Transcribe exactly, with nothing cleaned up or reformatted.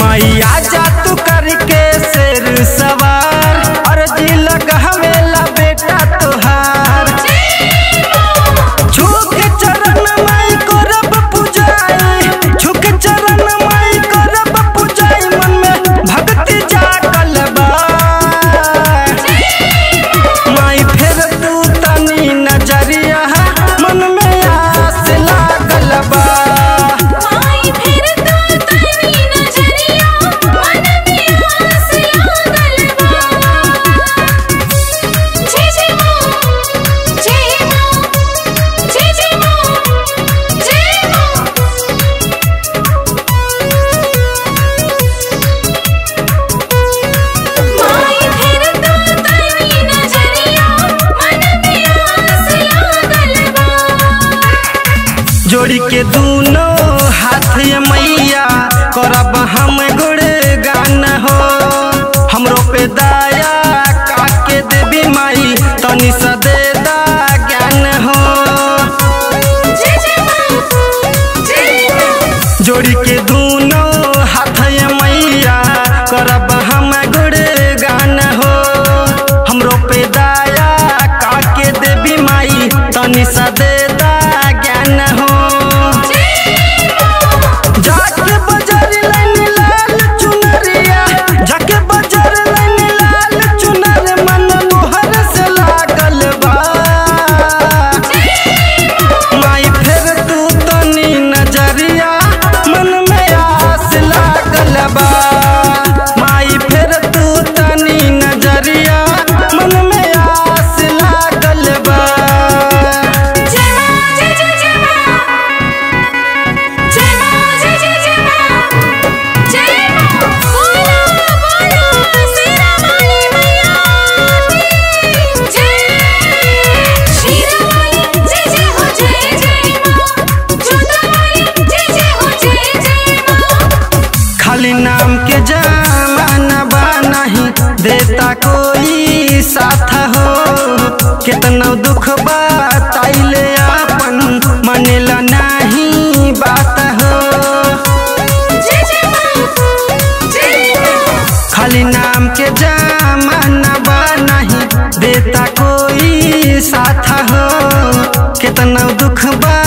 मैया जा तू करके शेर सवार अर्जी लगा हमेला बेटा तुहार झुक चरण माई को रब पूजाई झुक चरण माई को रब पूजाई मन में भक्ति जागल बा माई फिर तू तनी नजरिया मन में आस लागल बा जोड़ी के दोनों हाथ मैया करब हम गुणगान हो हमरो पे दया काके देवी माई तनी सदे दा ज्ञान हो जोड़ी के दोनों हाथ मैया करब हम गुणगान हो हमरो पे दया काके देवी माई तनी सदे दा ज्ञान हो नाम के जमाना बनाही देता कोई साथ हो कितना दुख बताइले अपन मनेला नहीं बात हो खाली नाम के जमाना बनाही देता कोई साथ हो कितना दुख बा